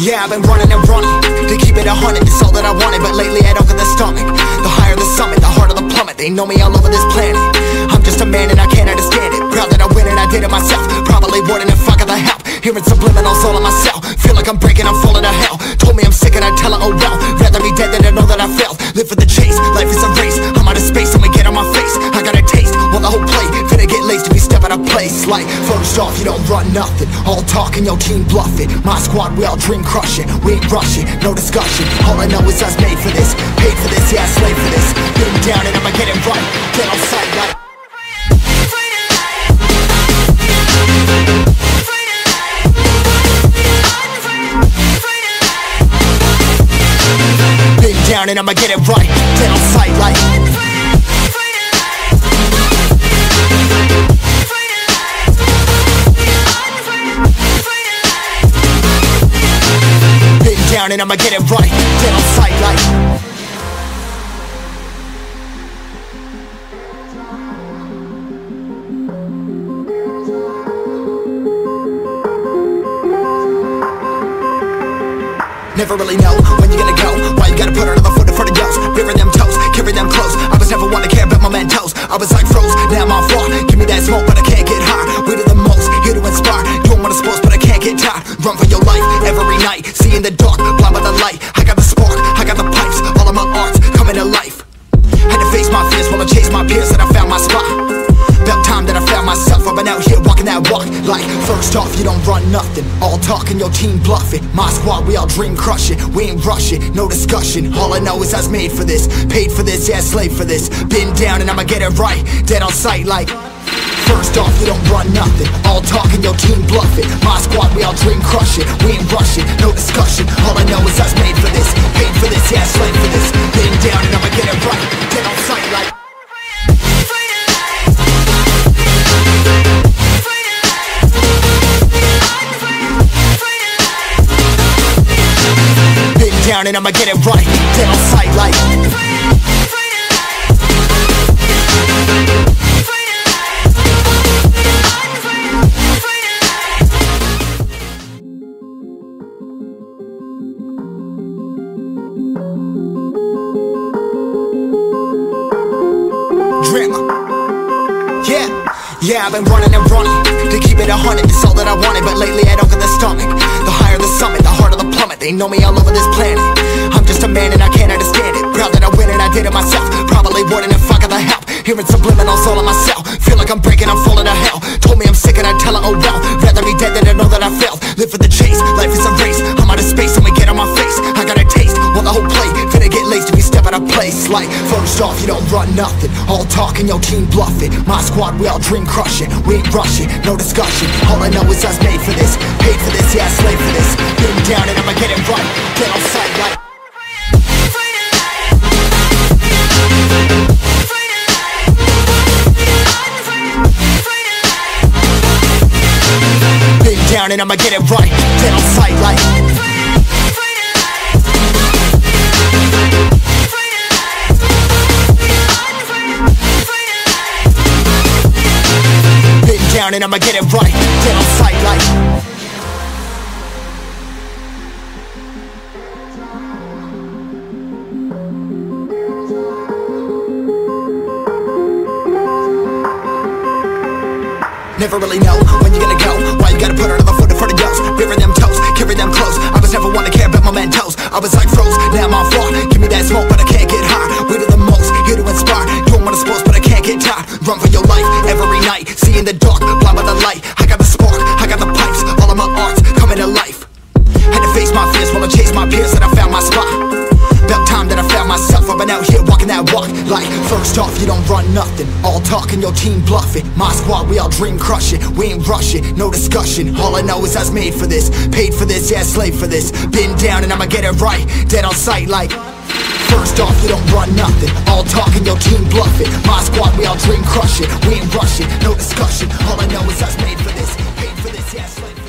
Yeah, I've been running and running to keep it 100. It's all that I wanted, but lately I don't get the stomach. The higher the summit, the harder the plummet. They know me all over this planet. I'm just a man and I can't understand it. Proud that I win and I did it myself. Probably wouldn't if I got the help. Hearing subliminals all in my cell. Feel like I'm breaking, I'm falling to hell. Told me I'm sick and I tell her, oh well. Rather be dead than to know that I failed. Live for the chase, life is a race. I'm out of space, I'ma get on my face. I got a taste, well the whole play. Finna get laced if we step out of place. Like, first off, you don't run nothing. All talk and your team bluff it. My squad, we all dream crush it. We ain't rushing, no discussion. All I know is I was made for this. Paid for this, yeah, I slaved for this. Get him down and I'ma get it right. Get on sight like down and I'ma get it right, then I'll fight like been down and I'ma get it right, then I'll fight like. Never really know when you're gonna go. Why you gotta put another foot in front of yours? Rearing them toes, carry them close. I was never one to care about my mentos. I was like froze, now I'm on floor. Give me that smoke, but I can't get high. We do the most, here to inspire. Doing what I'm supposed, but I can't get tired. Run for your life every night. See in the dark, blind by the light. I got the spark, I got the pipes. All of my arts coming to life. Had to face my fears while I chased my peers, and I found my spot. About time that I found myself. I've been out here walking that walk. Like, first off, you don't run nothing. All talk and your team bluff it. My squad, we all dream crush it. We ain't rush it, no discussion. All I know is I was made for this. Paid for this, yeah, slave for this. Been down and I'ma get it right. Dead on sight like. First off, you don't run nothing. All talk and your team bluff it. My squad, we all dream crush it. We ain't rush it, no discussion. All I know is I was made for this. Paid for this, yeah, slave for this. Been down and I'ma get it right. Dead on sight like. Down and I'ma get it right, then I'll fight like. Dreamer. Yeah, I've been running and running to keep it 100. It's all that I wanted, but lately I don't get the stomach. The higher the summit, the harder the plummet. They know me all over this planet. I'm just a man and I can't understand it. Proud that I win and I did it myself. Probably wouldn't if I got the help. Hearing subliminals all in my cell. Feel like I'm breaking, I'm falling to hell. Told me I'm sick and I tell her, oh well. Rather be dead than to know that I failed. Live for the chase, life is a race. I'm out of space, I'ma get on my face. I got a taste, well the whole play. Finna get laced if we step out of place. Like, first off, you don't run nothing. All talk and your team bluff it. My squad, we all dream crush it. We ain't rush it, no discussion. All I know is I was made for this. Paid for this, yeah, I slaved for this. Been down and I'ma get it right. Get on sight like. Down and I'ma get it right, then I'll fight like. Been down and I'ma get it right, then I'll fight like. Never really know when you're gonna go. Why you gotta put another foot in front of yours? Rearing them toes, carry them close. I was never one to care about my mentos. I was like froze, now I'm on floor. Give me that smoke, but I can't get high. We do the most, here to inspire. Doing what I'm supposed, but I can't get tired. Run for your life every night. See in the dark, blind by the light. I got the spark, I got the pipes. All of my arts coming to life. Had to face my fears while I chased my peers, and I found my spot. About time that I found myself. I've been out here walking that walk. Like, first off, you don't run nothing. All talk and your team bluff it. My squad, we all dream crush it. We ain't rush it, no discussion. All I know is I was made for this. Paid for this, yeah, slave for this. Been down and I'ma get it right. Dead on sight like. First off, you don't run nothing. All talk and your team bluff it. My squad, we all dream crush it. We ain't rush it, no discussion. All I know is I was made for this. Paid for this, yeah, slave for this.